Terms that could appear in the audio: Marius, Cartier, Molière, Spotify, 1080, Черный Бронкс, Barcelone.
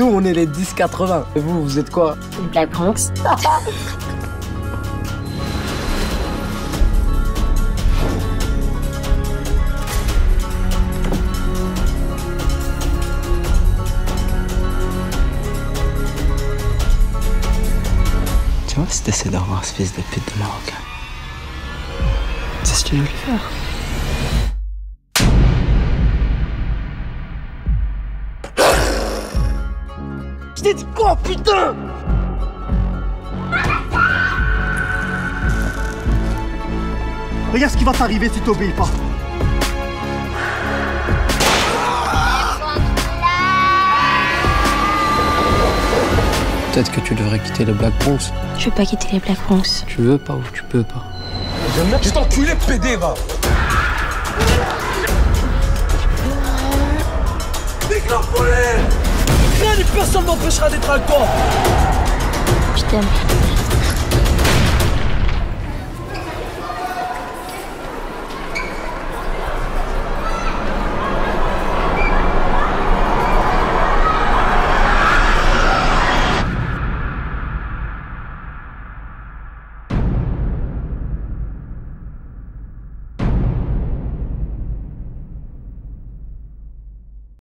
Nous, on est les 1080. Et vous, vous êtes quoi? La Bronx. Tu vois, si t'essaies d'avoir ce fils de pute de Marocain, c'est ce que tu veux lui faire. Je t'ai dit quoi, putain? Regarde ce qui va t'arriver si t'obéis pas. Peut-être que tu devrais quitter les Black Bronx. Je veux pas quitter les Black Bronx. Tu veux pas ou tu peux pas? Je t'enculé, pédé, va! Déclare-toi! Rien ni personne m'empêchera d'être un con. Je t'aime.